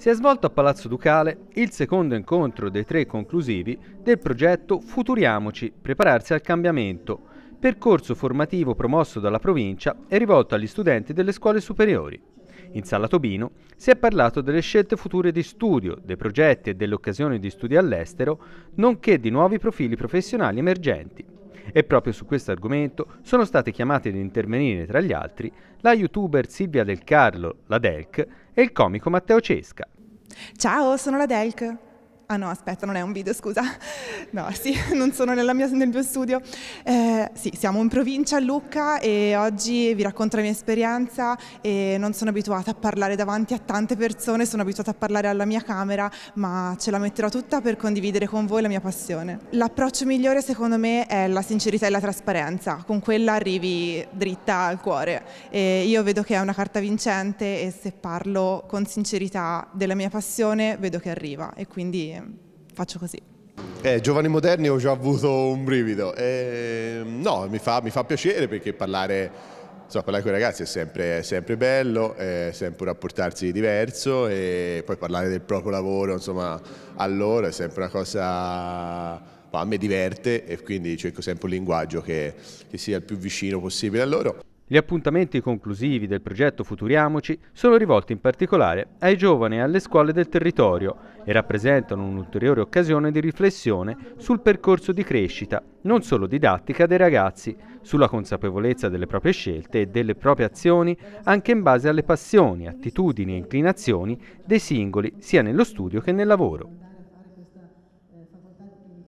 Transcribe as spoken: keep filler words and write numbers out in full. Si è svolto a Palazzo Ducale il secondo incontro dei tre conclusivi del progetto Futuriamoci, prepararsi al cambiamento, percorso formativo promosso dalla provincia e rivolto agli studenti delle scuole superiori. In Sala Tobino si è parlato delle scelte future di studio, dei progetti e delle occasioni di studio all'estero, nonché di nuovi profili professionali emergenti. E proprio su questo argomento sono state chiamate ad intervenire, tra gli altri, la youtuber Silvia Del Carlo, La Delc, e il comico Matteo Cesca. Ciao, sono La Delc. Ah no, aspetta, non è un video, scusa. No, sì, non sono nella mia, nel mio studio. Eh, sì, siamo in provincia a Lucca e oggi vi racconto la mia esperienza. E non sono abituata a parlare davanti a tante persone, sono abituata a parlare alla mia camera, ma ce la metterò tutta per condividere con voi la mia passione. L'approccio migliore secondo me è la sincerità e la trasparenza, con quella arrivi dritta al cuore. E io vedo che è una carta vincente e se parlo con sincerità della mia passione vedo che arriva e quindi faccio così. Eh, giovani moderni, ho già avuto un brivido. Eh, no, mi fa, mi fa piacere perché parlare, insomma, parlare con i ragazzi è sempre, è sempre bello, è sempre un rapportarsi diverso e poi parlare del proprio lavoro, insomma, a loro è sempre una cosa... a me diverte e quindi cerco sempre un linguaggio che, che sia il più vicino possibile a loro. Gli appuntamenti conclusivi del progetto Futuriamoci sono rivolti in particolare ai giovani e alle scuole del territorio e rappresentano un'ulteriore occasione di riflessione sul percorso di crescita, non solo didattica, dei ragazzi, sulla consapevolezza delle proprie scelte e delle proprie azioni anche in base alle passioni, attitudini e inclinazioni dei singoli sia nello studio che nel lavoro.